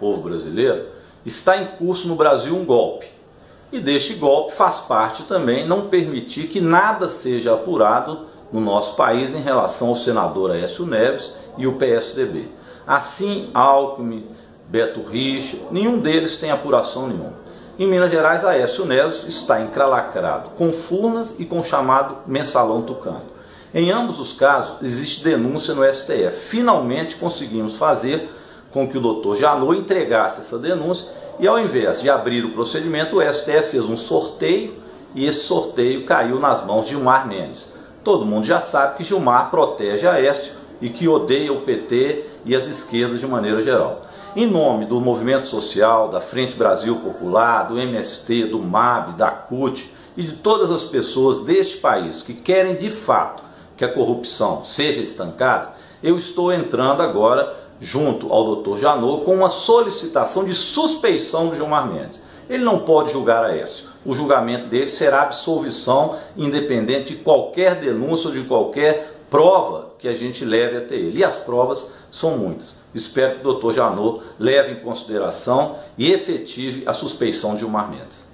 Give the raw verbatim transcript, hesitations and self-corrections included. povo brasileiro, está em curso no Brasil um golpe. E deste golpe faz parte também não permitir que nada seja apurado no nosso país em relação ao senador Aécio Neves e o P S D B. Assim, Alckmin, Beto Richa, nenhum deles tem apuração nenhuma. Em Minas Gerais, Aécio Neves está encralacrado com Furnas e com o chamado mensalão tucano. Em ambos os casos, existe denúncia no S T F. Finalmente conseguimos fazer com que o doutor Janot entregasse essa denúncia e, ao invés de abrir o procedimento, o S T F fez um sorteio e esse sorteio caiu nas mãos de Gilmar Mendes. Todo mundo já sabe que Gilmar protege Aécio e que odeia o P T e as esquerdas de maneira geral. Em nome do movimento social, da Frente Brasil Popular, do M S T, do M A B, da C U T e de todas as pessoas deste país que querem de fato que a corrupção seja estancada, eu estou entrando agora junto ao doutor Janot com uma solicitação de suspeição do Gilmar Mendes. Ele não pode julgar Aécio. O julgamento dele será absolvição independente de qualquer denúncia ou de qualquer prova que a gente leve até ele. E as provas são muitas. Espero que o doutor Janot leve em consideração e efetive a suspeição de Gilmar Mendes.